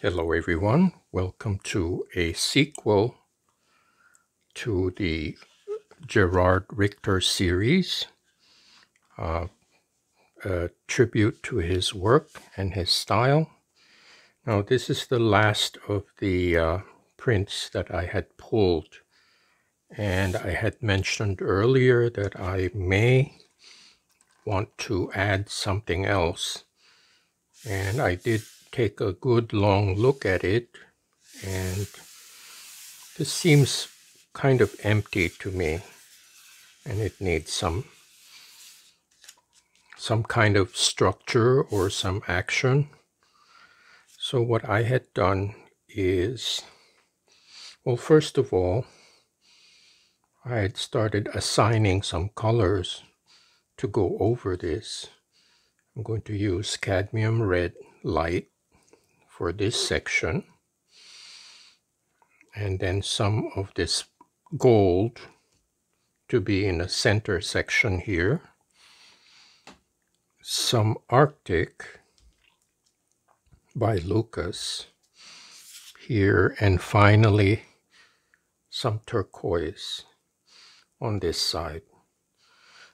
Hello everyone, welcome to a sequel to the Gerhard Richter series, a tribute to his work and his style. Now this is the last of the prints that I had pulled, and I had mentioned earlier that I may want to add something else, and I did take a good long look at it, and this seems kind of empty to me, and it needs some kind of structure or some action. So what I had done is, well, first of all, I had started assigning some colors to go over this. I'm going to use cadmium red light for this section, and then some of this gold to be in the center section here, some Arctic by Lucas here, and finally some turquoise on this side.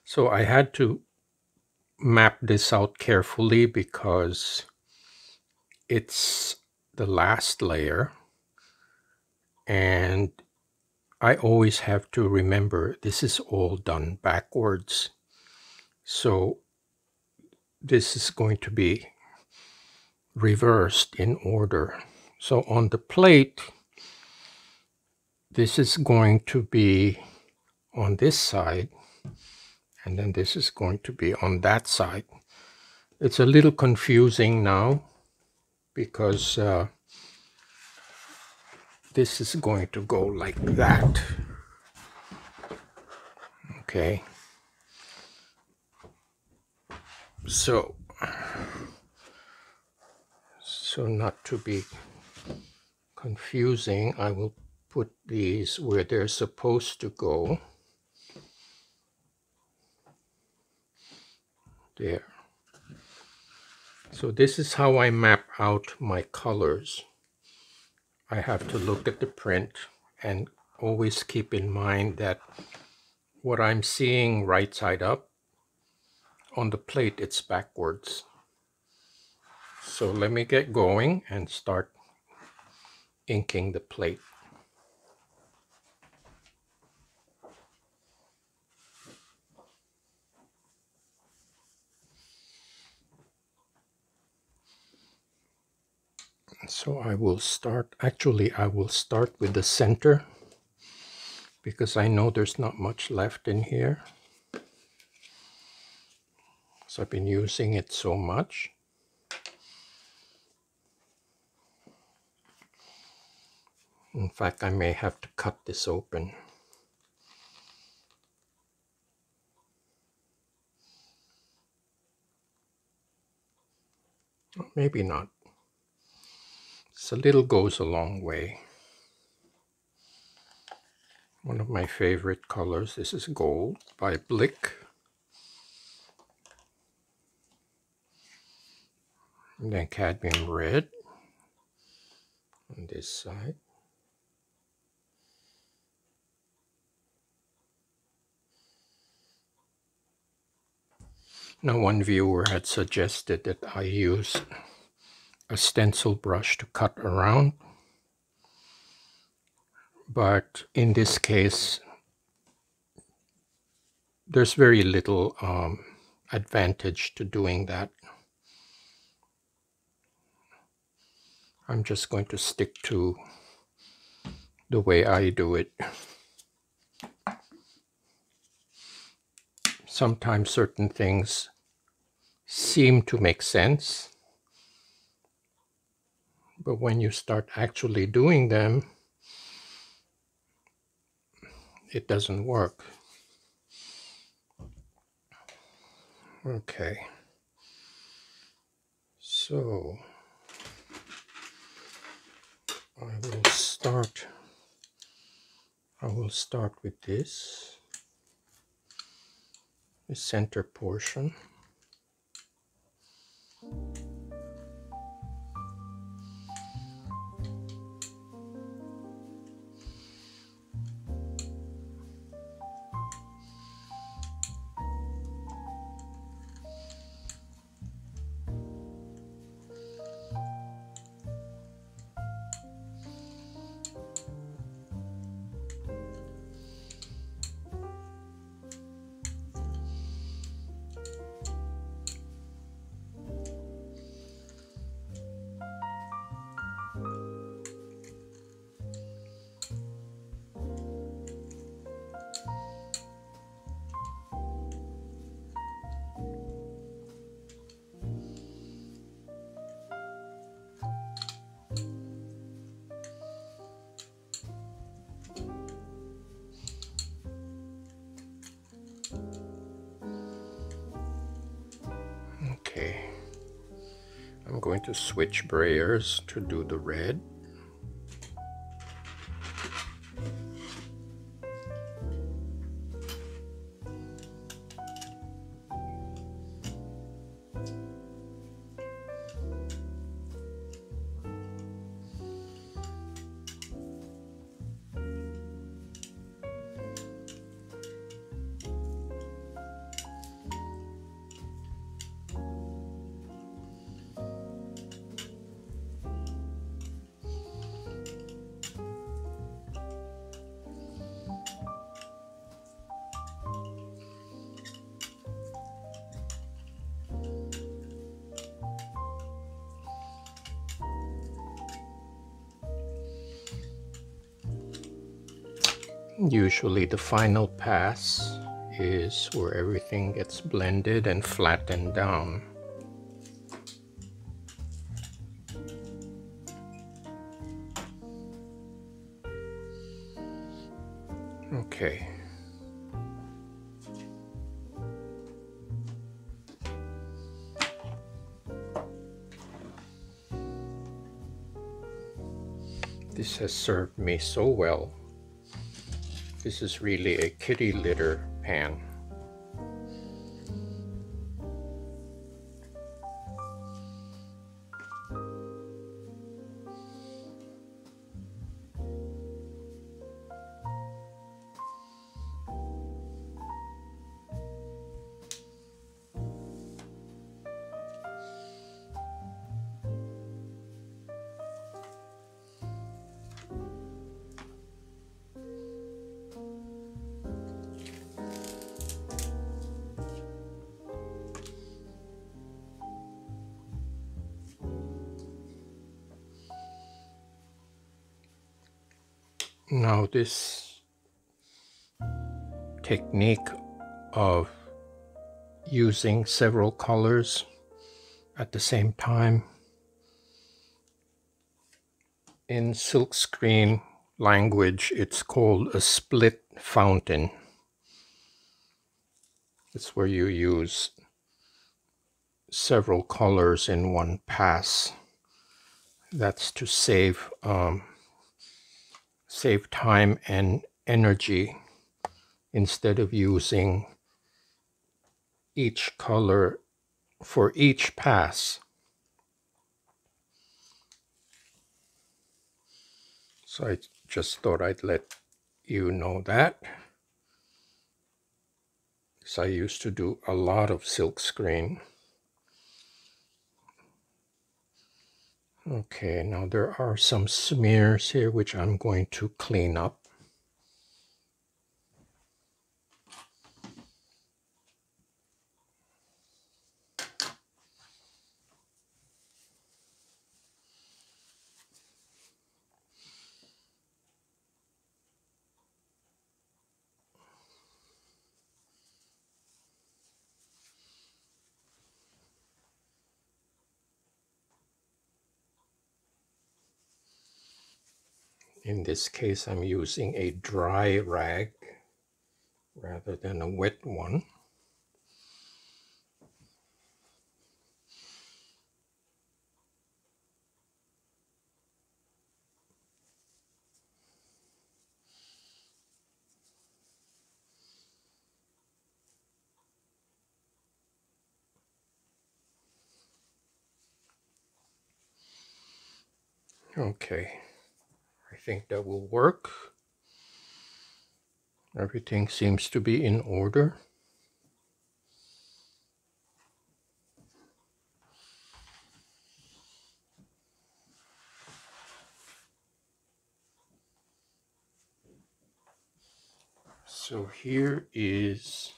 So I had to map this out carefully because it's the last layer, and I always have to remember this is all done backwards. So this is going to be reversed in order. So on the plate, this is going to be on this side, and then this is going to be on that side. It's a little confusing now, because this is going to go like that. Okay. So not to be confusing, I will put these where they're supposed to go. There. So this is how I map out my colors. I have to look at the print and always keep in mind that what I'm seeing right side up, on the plate it's backwards. So let me get going and start inking the plate. So I will start, actually I will start with the center, because I know there's not much left in here, so I've been using it so much. In fact, I may have to cut this open. Maybe not. So little goes a long way. One of my favorite colors, this is gold by Blick. And then cadmium red on this side. Now one viewer had suggested that I use a stencil brush to cut around, but in this case there's very little advantage to doing that. I'm just going to stick to the way I do it. Sometimes certain things seem to make sense, but when you start actually doing them, it doesn't work. Okay. So I will start with this, the center portion. I'm going to switch brayers to do the red. Usually the final pass is where everything gets blended and flattened down. Okay. This has served me so well. This is really a kitty litter pan. Now this technique of using several colors at the same time in silkscreen language, it's called a split fountain. It's where you use several colors in one pass. That's to save save time and energy instead of using each color for each pass. So I just thought I'd let you know that, because I used to do a lot of silkscreen. Okay, now there are some smears here which I'm going to clean up. In this case, I'm using a dry rag rather than a wet one. Okay. I think that will work. Everything seems to be in order. So here is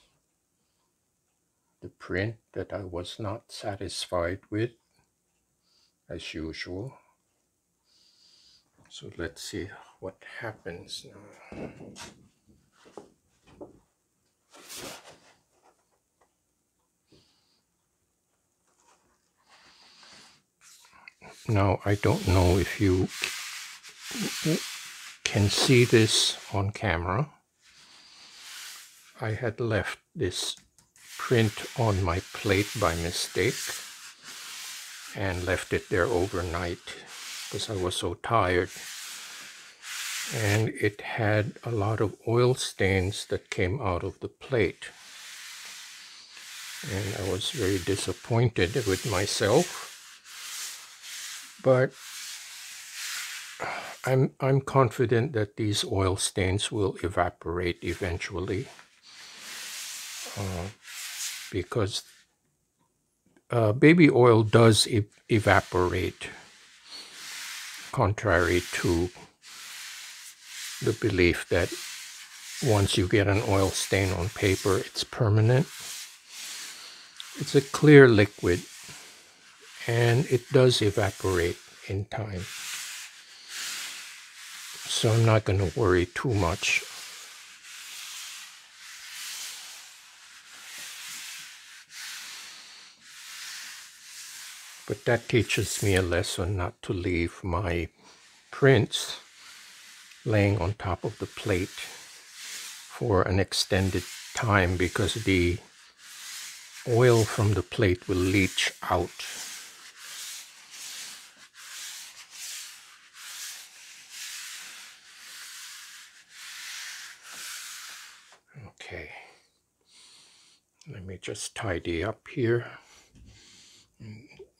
the print that I was not satisfied with, as usual. So let's see what happens now. Now, I don't know if you can see this on camera. I had left this print on my plate by mistake. and left it there overnight because I was so tired. And it had a lot of oil stains that came out of the plate. And I was very disappointed with myself. But I'm confident that these oil stains will evaporate eventually. Because baby oil does evaporate, contrary to the belief that once you get an oil stain on paper, it's permanent. It's a clear liquid, and it does evaporate in time. So I'm not going to worry too much. But that teaches me a lesson not to leave my prints laying on top of the plate for an extended time, because the oil from the plate will leach out. Okay, let me just tidy up here.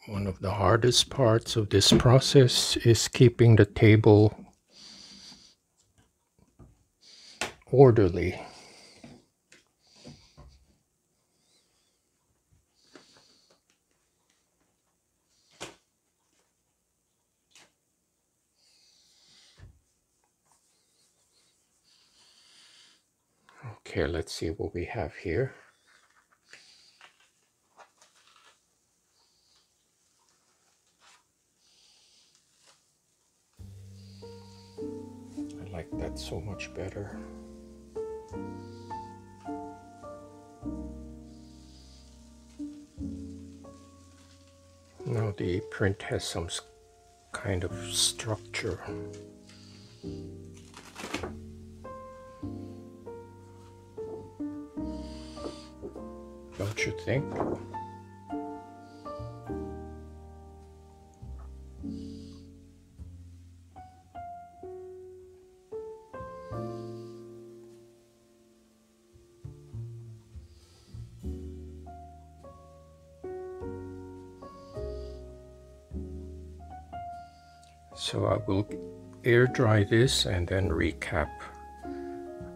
One of the hardest parts of this process is keeping the table orderly. Okay, let's see what we have here. That's so much better. Now the print has some kind of structure. Don't you think? So I will air dry this and then recap.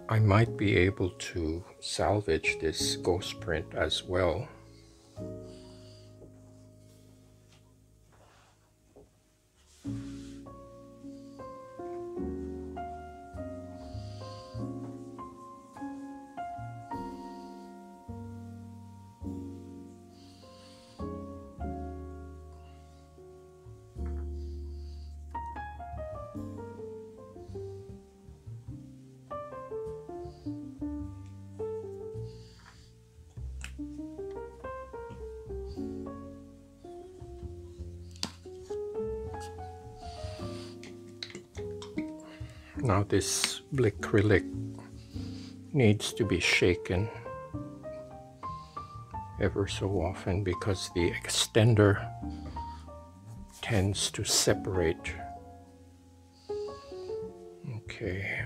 I might be able to salvage this ghost print as well. Now this Blicrylic needs to be shaken ever so often because the extender tends to separate. Okay.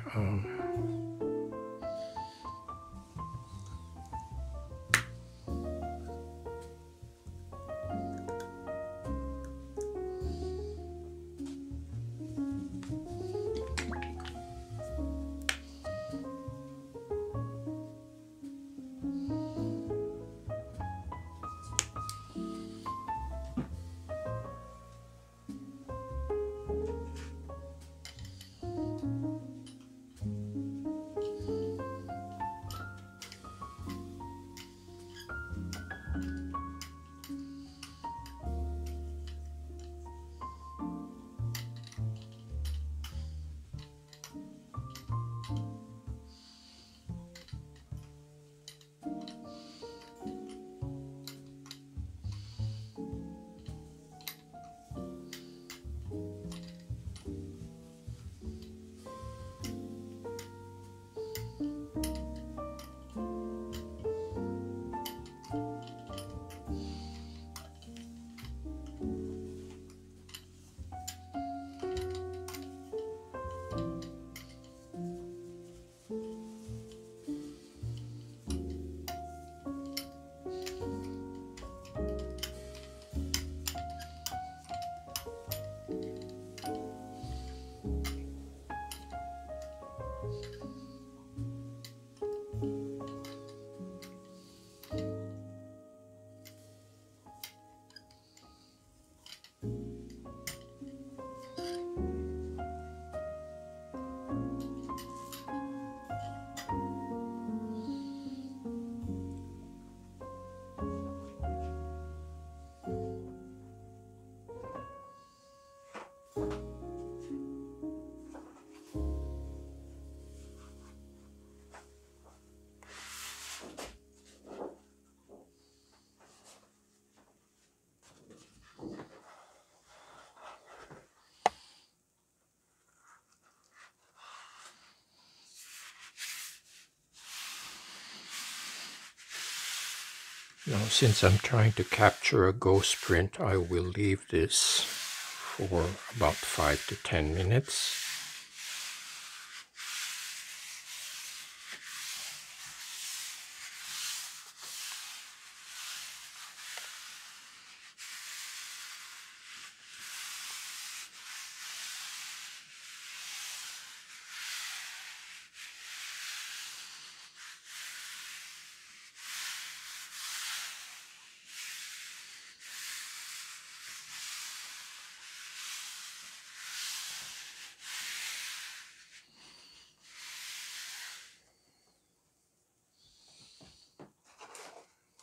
Now, since I'm trying to capture a ghost print, I will leave this for about 5 to 10 minutes.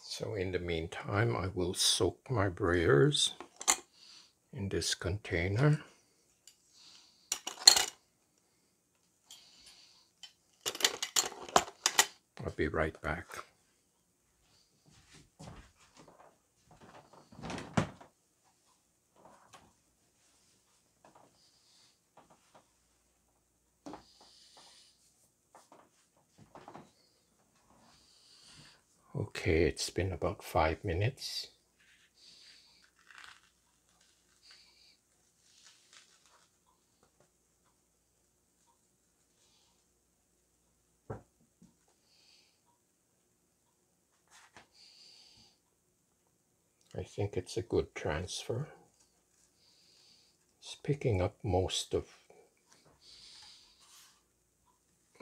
So in the meantime, I will soak my brayers in this container. I'll be right back. Okay, it's been about 5 minutes. I think it's a good transfer. It's picking up most of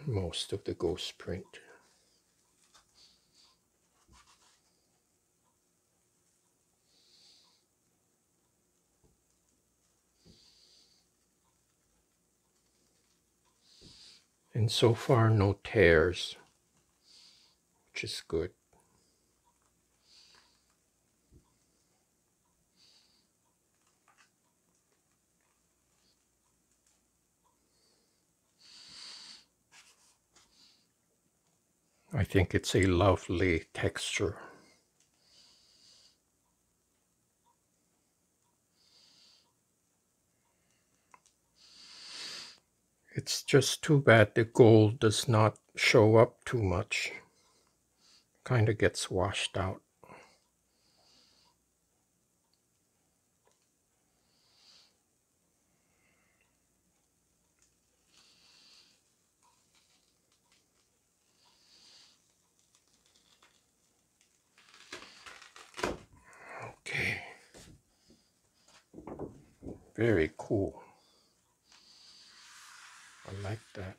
the ghost print. And so far, no tears, which is good. I think it's a lovely texture. It's just too bad the gold does not show up too much. Kind of gets washed out. Okay. Very cool. I like that.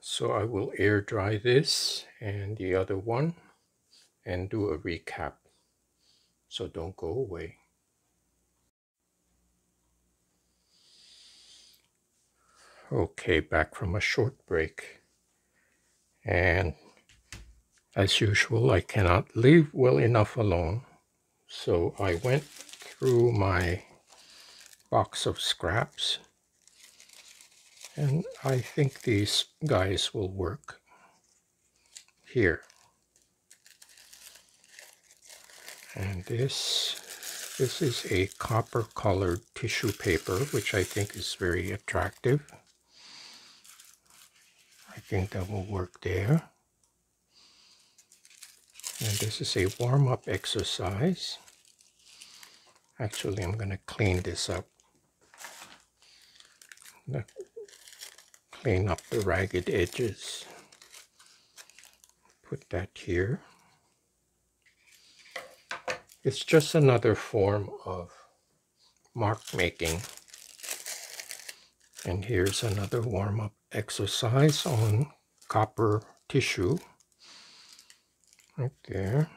So I will air dry this and the other one and do a recap. So don't go away. Okay, back from a short break. And as usual, I cannot leave well enough alone, so I went through my box of scraps, and I think these guys will work here. And this is a copper-colored tissue paper, which I think is very attractive. I think that will work there. And this is a warm-up exercise. Actually, I'm going to clean this up. I'm going to clean up the ragged edges. Put that here. It's just another form of mark making. And here's another warm-up exercise on copper tissue. Right there.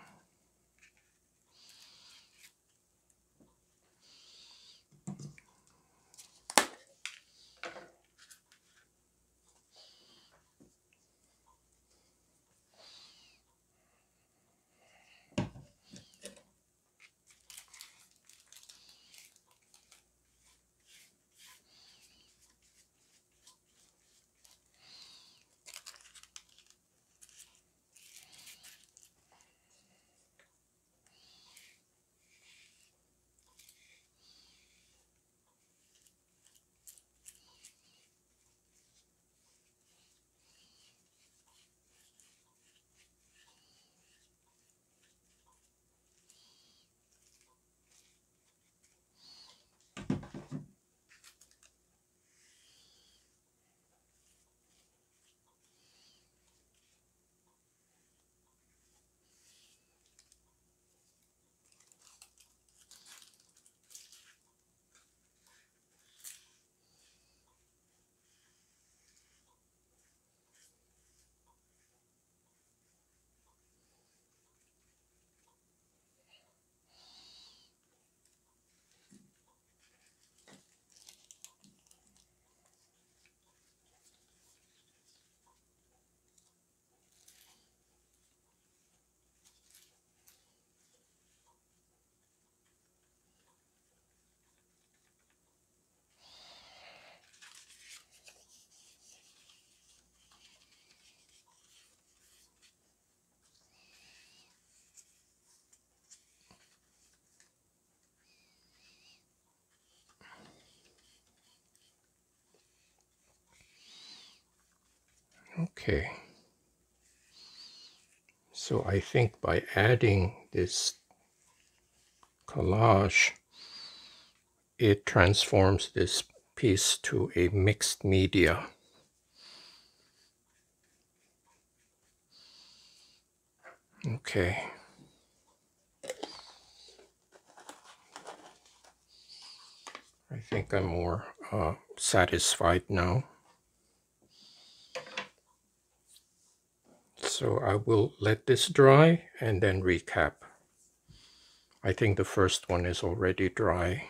Okay. So I think by adding this collage, it transforms this piece to a mixed media. Okay. I think I'm more satisfied now. So I will let this dry and then recap. I think the first one is already dry.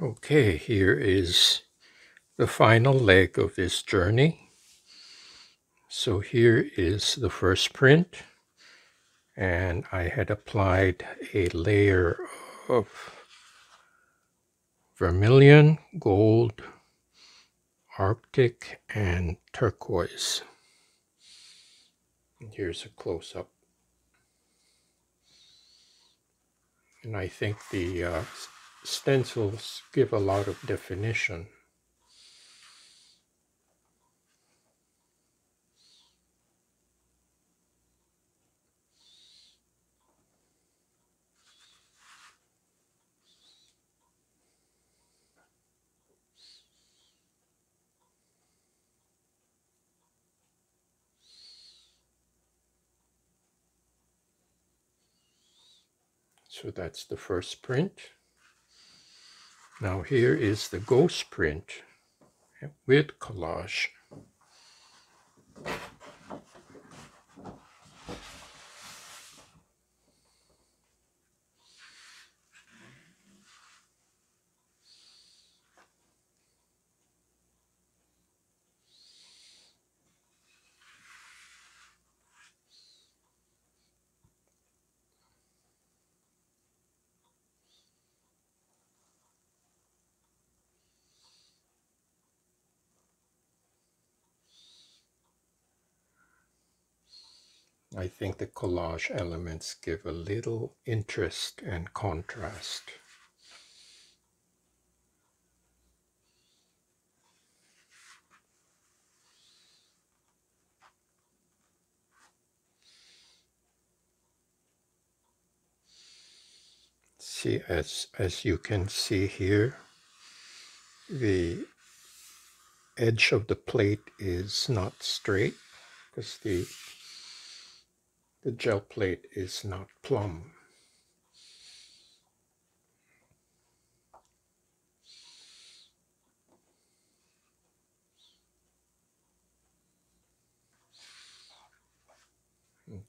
Okay, here is the final leg of this journey. So here is the first print, and I had applied a layer of vermilion, gold, Arctic, and turquoise. And here's a close-up. And I think the stencils give a lot of definition. So that's the first print. Now here is the ghost print with collage. I think the collage elements give a little interest and contrast. See, as you can see here, the edge of the plate is not straight because the gel plate is not plumb.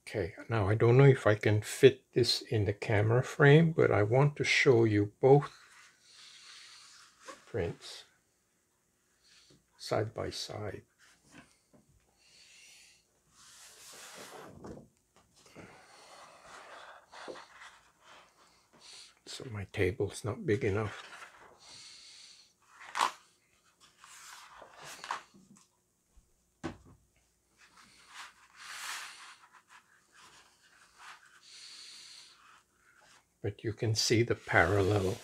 Okay, now I don't know if I can fit this in the camera frame, but I want to show you both prints side by side. So my table's not big enough. But you can see the parallel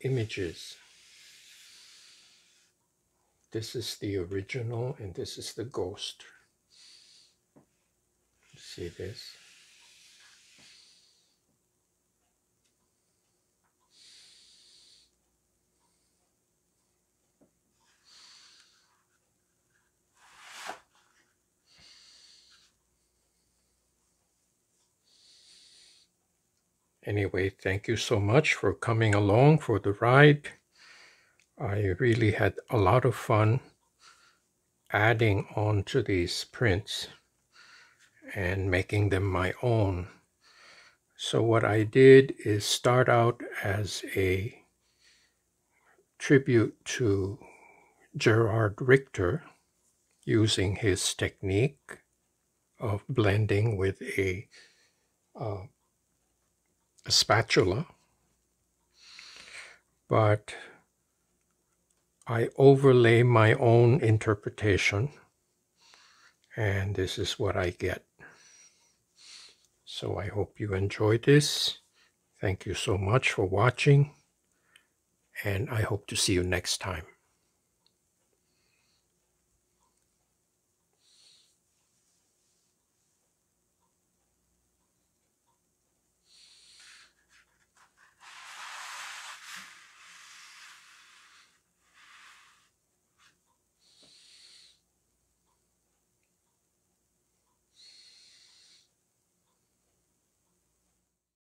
images. This is the original and this is the ghost. See this? Anyway, thank you so much for coming along for the ride. I really had a lot of fun adding on to these prints and making them my own. So what I did is start out as a tribute to Gerhard Richter using his technique of blending with a spatula, but I overlay my own interpretation, and this is what I get. So I hope you enjoyed this. Thank you so much for watching, and I hope to see you next time.